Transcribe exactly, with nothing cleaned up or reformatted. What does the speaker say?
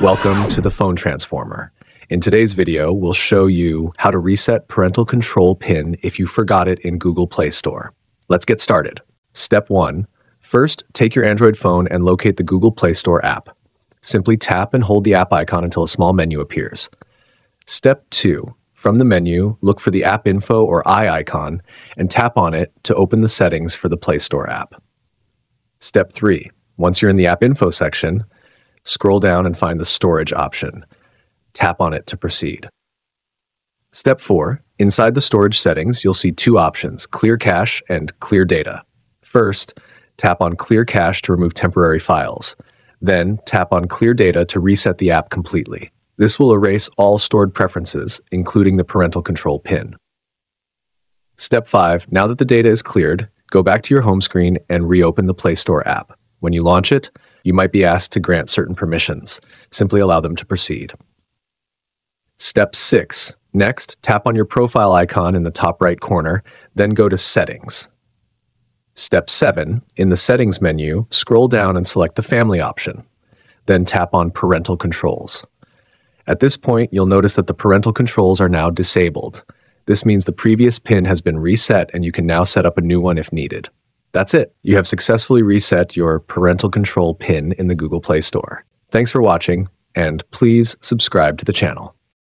Welcome to the Phone Transformer. In today's video, we'll show you how to reset parental control pin if you forgot it in Google Play Store. Let's get started. Step one, first, take your Android phone and locate the Google Play Store app. Simply tap and hold the app icon until a small menu appears. Step two, from the menu, look for the app info or eye icon and tap on it to open the settings for the Play Store app. Step three, once you're in the app info section, scroll down and find the storage option. Tap on it to proceed. Step four, inside the storage settings, you'll see two options, Clear Cache and Clear Data. First, tap on Clear Cache to remove temporary files. Then, tap on Clear Data to reset the app completely. This will erase all stored preferences, including the parental control pin. Step five, now that the data is cleared, go back to your home screen and reopen the Play Store app. When you launch it, you might be asked to grant certain permissions. Simply allow them to proceed. Step six. Next, tap on your profile icon in the top right corner, then go to Settings. Step seven. In the Settings menu, scroll down and select the Family option. Then tap on Parental Controls. At this point, you'll notice that the parental controls are now disabled. This means the previous pin has been reset and you can now set up a new one if needed. That's it. You have successfully reset your parental control pin in the Google Play Store. Thanks for watching, and please subscribe to the channel.